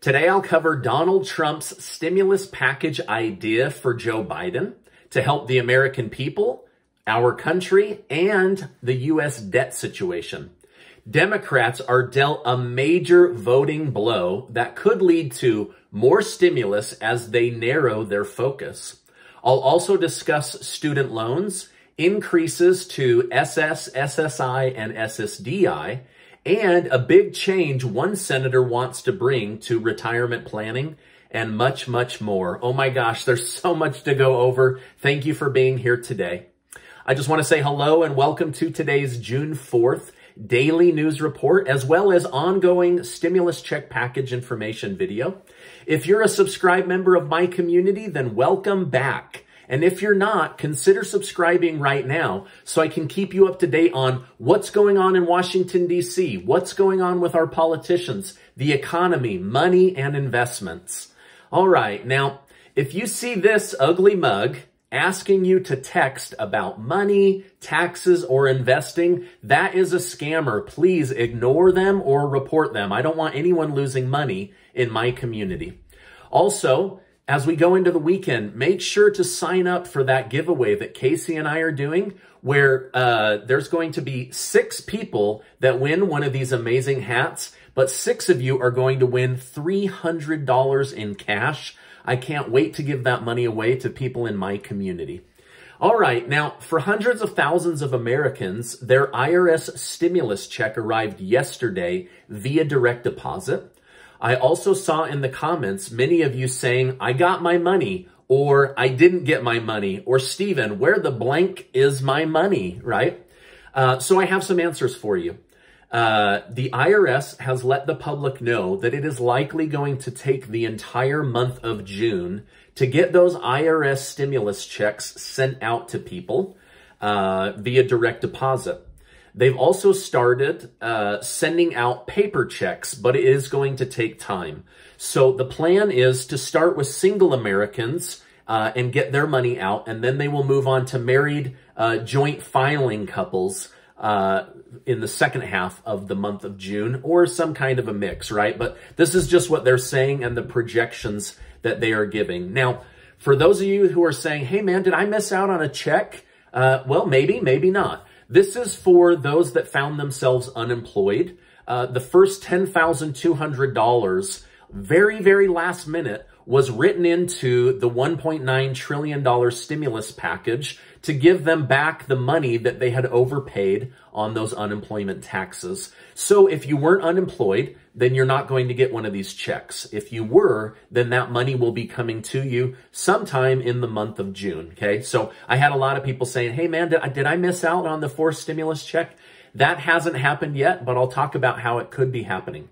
Today, I'll cover Donald Trump's stimulus package idea for Joe Biden to help the American people, our country, and the U.S. debt situation. Democrats are dealt a major voting blow that could lead to more stimulus as they narrow their focus. I'll also discuss student loans, increases to SS, SSI, and SSDI, and a big change one senator wants to bring to retirement planning, and much, much more. Oh my gosh, there's so much to go over. Thank you for being here today. I just want to say hello and welcome to today's June 4th daily news report, as well as ongoing stimulus check package information video. If you're a subscribed member of my community, then welcome back. And if you're not, consider subscribing right now so I can keep you up to date on what's going on in Washington, D.C., what's going on with our politicians, the economy, money, and investments. All right, now, if you see this ugly mug asking you to text about money, taxes, or investing, that is a scammer. Please ignore them or report them. I don't want anyone losing money in my community. Also, as we go into the weekend, make sure to sign up for that giveaway that Casey and I are doing, where there's going to be 6 people that win one of these amazing hats, but 6 of you are going to win $300 in cash. I can't wait to give that money away to people in my community. All right, now, for hundreds of thousands of Americans, their IRS stimulus check arrived yesterday via direct deposit. I also saw in the comments many of you saying, I got my money, or I didn't get my money, or Steven, where the blank is my money, right? So I have some answers for you. The IRS has let the public know that it is likely going to take the entire month of June to get those IRS stimulus checks sent out to people via direct deposit. They've also started sending out paper checks, but it is going to take time. So the plan is to start with single Americans and get their money out, and then they will move on to married joint filing couples in the second half of the month of June, or some kind of a mix, right? But this is just what they're saying and the projections that they are giving. Now, for those of you who are saying, hey man, did I miss out on a check? Well, maybe, maybe not. This is for those that found themselves unemployed. The first $10,200, very, very last minute, was written into the $1.9 trillion stimulus package to give them back the money that they had overpaid on those unemployment taxes. So if you weren't unemployed, then you're not going to get one of these checks. If you were, then that money will be coming to you sometime in the month of June, okay? So I had a lot of people saying, hey man, did I miss out on the 4th stimulus check? That hasn't happened yet, but I'll talk about how it could be happening.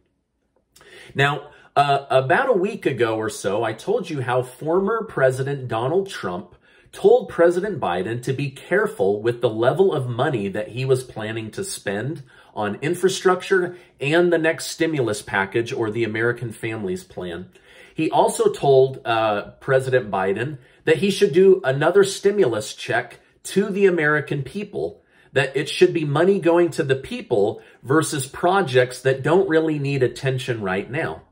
Now, about a week ago or so, I told you how former President Donald Trump told President Biden to be careful with the level of money that he was planning to spend on infrastructure and the next stimulus package, or the American Families Plan. He also told President Biden that he should do another stimulus check to the American people, that it should be money going to the people versus projects that don't really need attention right now.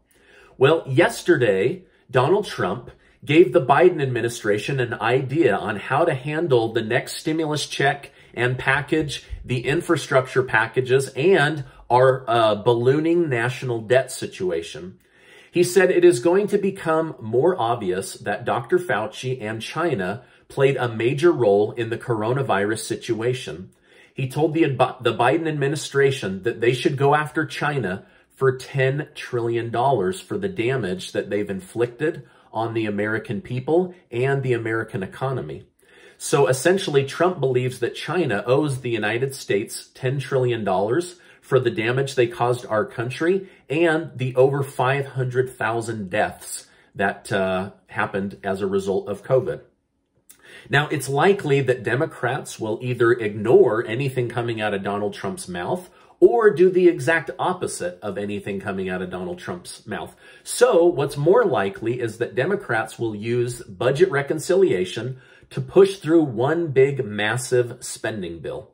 Well, yesterday, Donald Trump gave the Biden administration an idea on how to handle the next stimulus check and package, the infrastructure packages, and our ballooning national debt situation. He said it is going to become more obvious that Dr. Fauci and China played a major role in the coronavirus situation. He told the Biden administration that they should go after China for $10 trillion for the damage that they've inflicted on the American people and the American economy. So essentially, Trump believes that China owes the United States $10 trillion for the damage they caused our country and the over 500,000 deaths that happened as a result of COVID. Now, it's likely that Democrats will either ignore anything coming out of Donald Trump's mouth or do the exact opposite of anything coming out of Donald Trump's mouth. So what's more likely is that Democrats will use budget reconciliation to push through one big, massive spending bill.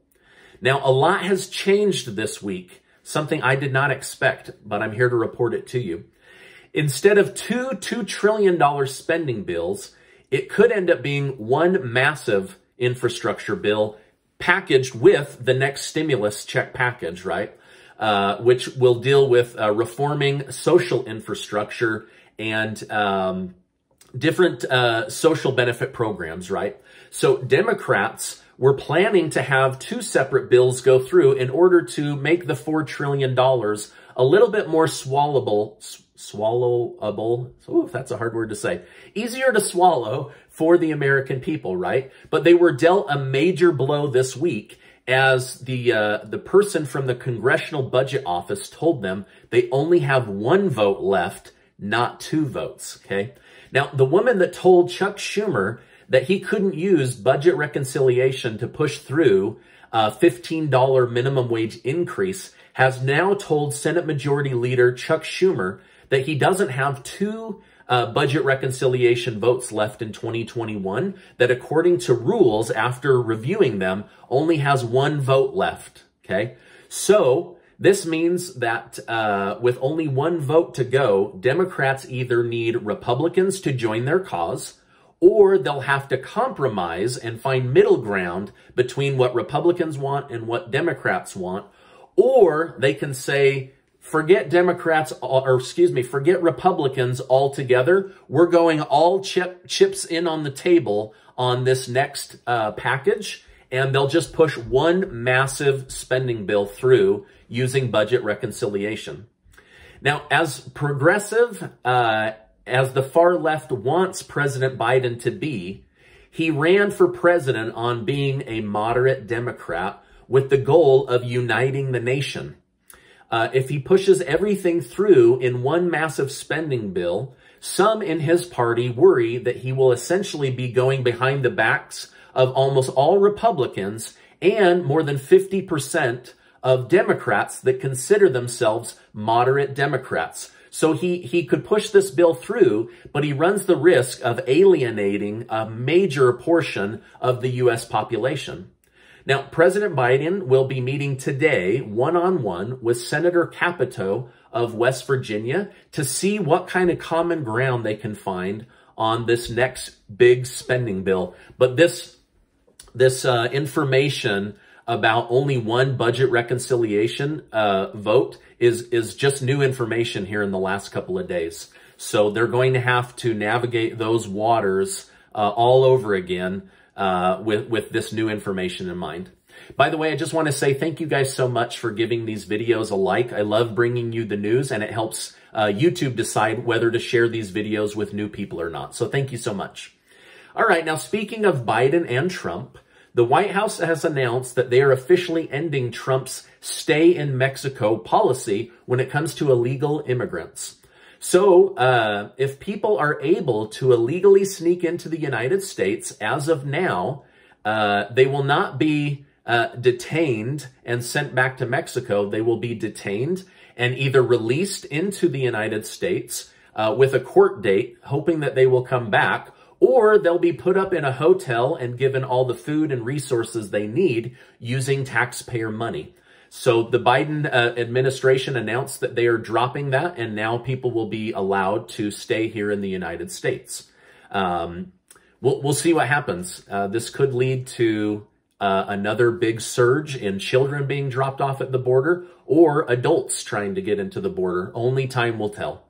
Now, a lot has changed this week, something I did not expect, but I'm here to report it to you. Instead of two $2 trillion spending bills, it could end up being one massive infrastructure bill packaged with the next stimulus check package, right? Which will deal with reforming social infrastructure and different social benefit programs, right? So Democrats were planning to have two separate bills go through in order to make the $4 trillion a little bit more swallowable. Ooh, that's a hard word to say. Easier to swallow for the American people, right? But they were dealt a major blow this week as the person from the Congressional Budget Office told them they only have one vote left, not two votes, okay? Now, the woman that told Chuck Schumer that he couldn't use budget reconciliation to push through a $15 minimum wage increase has now told Senate Majority Leader Chuck Schumer that he doesn't have two budget reconciliation votes left in 2021, that according to rules, after reviewing them, only has one vote left, okay? So this means that with only one vote to go, Democrats either need Republicans to join their cause, or they'll have to compromise and find middle ground between what Republicans want and what Democrats want, or they can say, forget Democrats, or excuse me, forget Republicans altogether. We're going all chips in on the table on this next package, and they'll just push one massive spending bill through using budget reconciliation. Now, as progressive as the far left wants President Biden to be, he ran for president on being a moderate Democrat with the goal of uniting the nation. If he pushes everything through in one massive spending bill, some in his party worry that he will essentially be going behind the backs of almost all Republicans and more than 50% of Democrats that consider themselves moderate Democrats. So he could push this bill through, but he runs the risk of alienating a major portion of the U.S. population. Now, President Biden will be meeting today one-on-one with Senator Capito of West Virginia to see what kind of common ground they can find on this next big spending bill. But this information about only one budget reconciliation vote is just new information here in the last couple of days. So they're going to have to navigate those waters all over again with this new information in mind. By the way, I just want to say thank you guys so much for giving these videos a like. I love bringing you the news, and it helps YouTube decide whether to share these videos with new people or not. So thank you so much. All right, now speaking of Biden and Trump, the White House has announced that they are officially ending Trump's stay in Mexico policy when it comes to illegal immigrants. So if people are able to illegally sneak into the United States as of now, they will not be detained and sent back to Mexico. They will be detained and either released into the United States with a court date, hoping that they will come back, or they'll be put up in a hotel and given all the food and resources they need using taxpayer money. So the Biden administration announced that they are dropping that, and now people will be allowed to stay here in the United States. We'll see what happens. This could lead to another big surge in children being dropped off at the border or adults trying to get into the border. Only time will tell.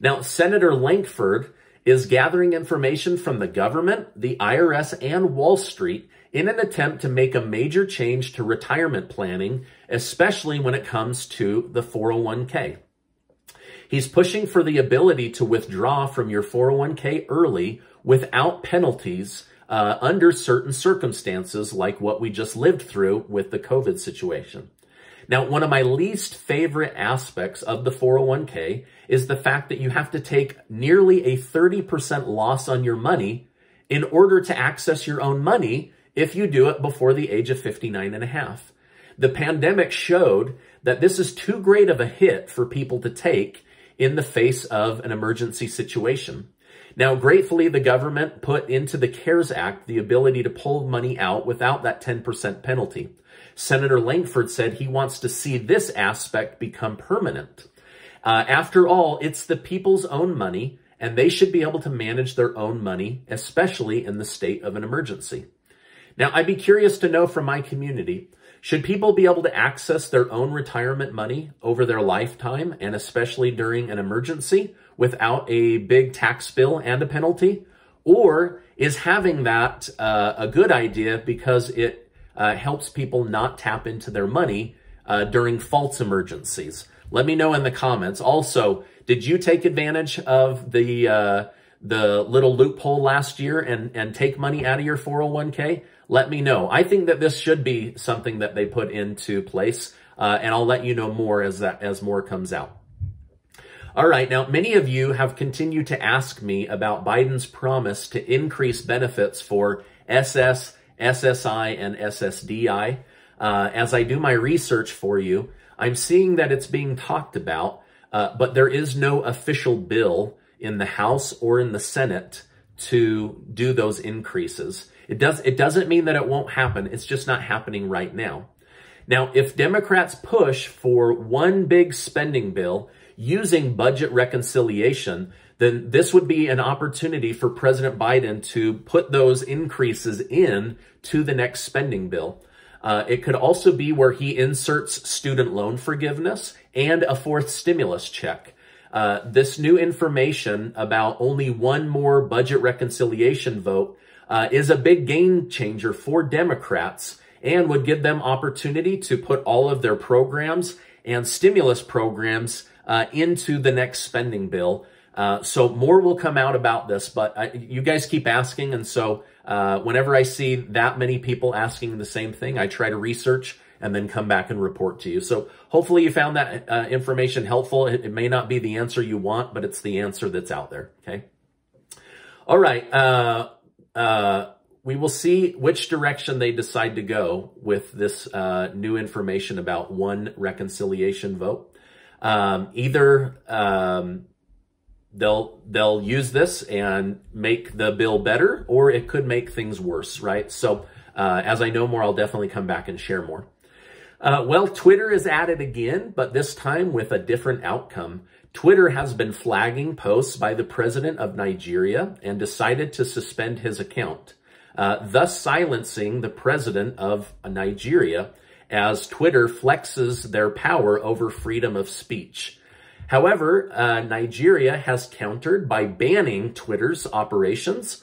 Now, Senator Lankford is gathering information from the government, the IRS, and Wall Street in an attempt to make a major change to retirement planning, especially when it comes to the 401k. He's pushing for the ability to withdraw from your 401k early without penalties under certain circumstances like what we just lived through with the COVID situation. Now, one of my least favorite aspects of the 401k is the fact that you have to take nearly a 30% loss on your money in order to access your own money if you do it before the age of 59.5. The pandemic showed that this is too great of a hit for people to take in the face of an emergency situation. Now, gratefully, the government put into the CARES Act the ability to pull money out without that 10% penalty. Senator Lankford said he wants to see this aspect become permanent. After all, it's the people's own money, and they should be able to manage their own money, especially in the state of an emergency. Now, I'd be curious to know from my community, should people be able to access their own retirement money over their lifetime, and especially during an emergency, without a big tax bill and a penalty? Or is having that a good idea because it helps people not tap into their money during false emergencies? Let me know in the comments. Also, did you take advantage of the little loophole last year and take money out of your 401k? Let me know. I think that this should be something that they put into place, and I'll let you know more as more comes out. All right, now many of you have continued to ask me about Biden's promise to increase benefits for SS, SSI, and SSDI. As I do my research for you, I'm seeing that it's being talked about, but there is no official bill in the House or in the Senate to do those increases. It doesn't mean that it won't happen. It's just not happening right now. Now, if Democrats push for one big spending bill using budget reconciliation, then this would be an opportunity for President Biden to put those increases in to the next spending bill. It could also be where he inserts student loan forgiveness and a fourth stimulus check. This new information about only one more budget reconciliation vote is a big game changer for Democrats and would give them opportunity to put all of their programs and stimulus programs into the next spending bill. So more will come out about this, but you guys keep asking. And so whenever I see that many people asking the same thing, I try to research and then come back and report to you. So hopefully you found that information helpful. It may not be the answer you want, but it's the answer that's out there, okay? All right. We will see which direction they decide to go with this new information about one reconciliation vote. They'll use this and make the bill better, or it could make things worse, right? So as I know more, I'll definitely come back and share more. Well, Twitter is at it again, but this time with a different outcome. Twitter has been flagging posts by the president of Nigeria and decided to suspend his account, thus silencing the president of Nigeria as Twitter flexes their power over freedom of speech. However, Nigeria has countered by banning Twitter's operations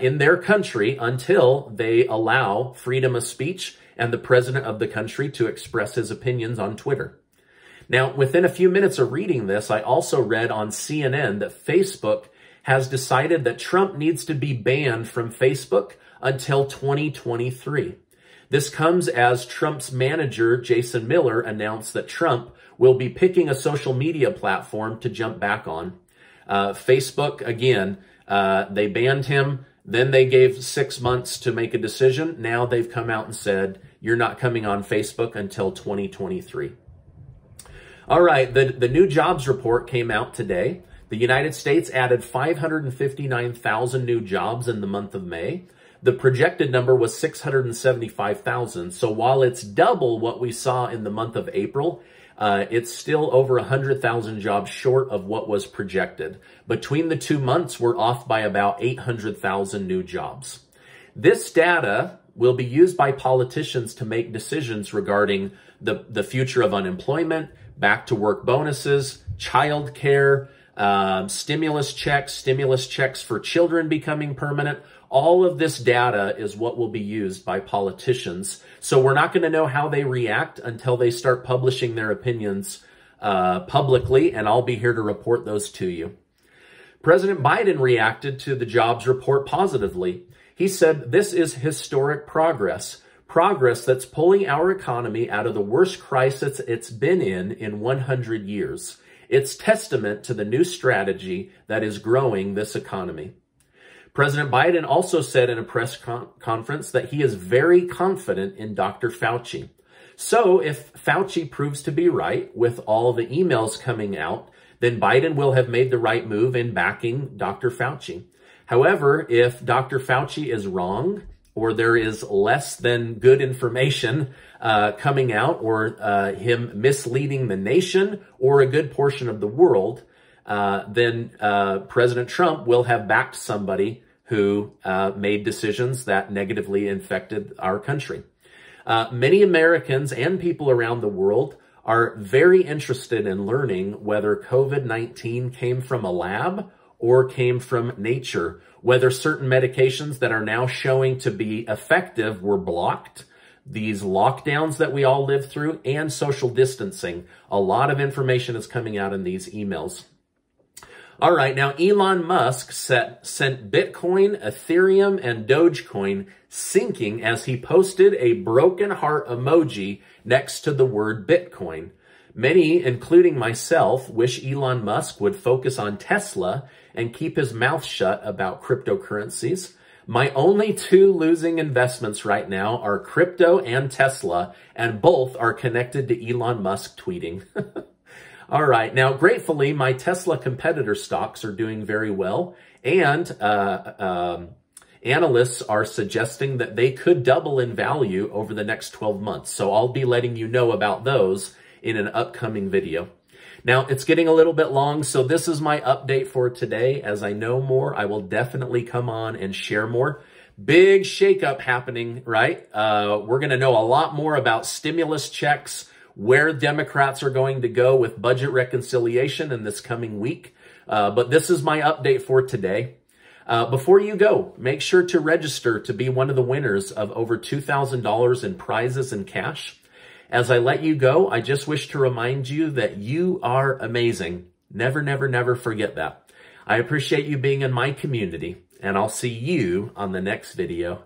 in their country until they allow freedom of speech and the president of the country to express his opinions on Twitter. Now, within a few minutes of reading this, I also read on CNN that Facebook has decided that Trump needs to be banned from Facebook until 2023. This comes as Trump's manager, Jason Miller, announced that Trump will be picking a social media platform to jump back on. Facebook, again, they banned him. Then they gave 6 months to make a decision. Now they've come out and said, you're not coming on Facebook until 2023. All right, the new jobs report came out today. The United States added 559,000 new jobs in the month of May. The projected number was 675,000. So while it's double what we saw in the month of April, it's still over 100,000 jobs short of what was projected. Between the 2 months, we're off by about 800,000 new jobs. This data will be used by politicians to make decisions regarding the future of unemployment, back-to-work bonuses, childcare, stimulus checks for children becoming permanent. All of this data is what will be used by politicians. So we're not going to know how they react until they start publishing their opinions publicly, and I'll be here to report those to you. President Biden reacted to the jobs report positively. He said, "This is historic progress, progress that's pulling our economy out of the worst crisis it's been in 100 years. It's testament to the new strategy that is growing this economy." President Biden also said in a press conference that he is very confident in Dr. Fauci. So if Fauci proves to be right with all the emails coming out, then Biden will have made the right move in backing Dr. Fauci. However, if Dr. Fauci is wrong or there is less than good information coming out, or him misleading the nation or a good portion of the world, then President Trump will have backed somebody who made decisions that negatively infected our country. Many Americans and people around the world are very interested in learning whether COVID-19 came from a lab or came from nature, whether certain medications that are now showing to be effective were blocked, these lockdowns that we all live through, and social distancing. A lot of information is coming out in these emails. All right, now Elon Musk sent Bitcoin, Ethereum, and Dogecoin sinking as he posted a broken heart emoji next to the word Bitcoin. Many, including myself, wish Elon Musk would focus on Tesla and keep his mouth shut about cryptocurrencies. My only two losing investments right now are crypto and Tesla, and both are connected to Elon Musk tweeting. All right, now gratefully, my Tesla competitor stocks are doing very well, and analysts are suggesting that they could double in value over the next 12 months. So I'll be letting you know about those in an upcoming video. Now, it's getting a little bit long, so this is my update for today. As I know more, I will definitely come on and share more. Big shakeup happening, right? We're going to know a lot more about stimulus checks, where Democrats are going to go with budget reconciliation in this coming week. But this is my update for today. Before you go, make sure to register to be one of the winners of over $2,000 in prizes and cash. As I let you go, I just wish to remind you that you are amazing. Never, never, never forget that. I appreciate you being in my community, and I'll see you on the next video.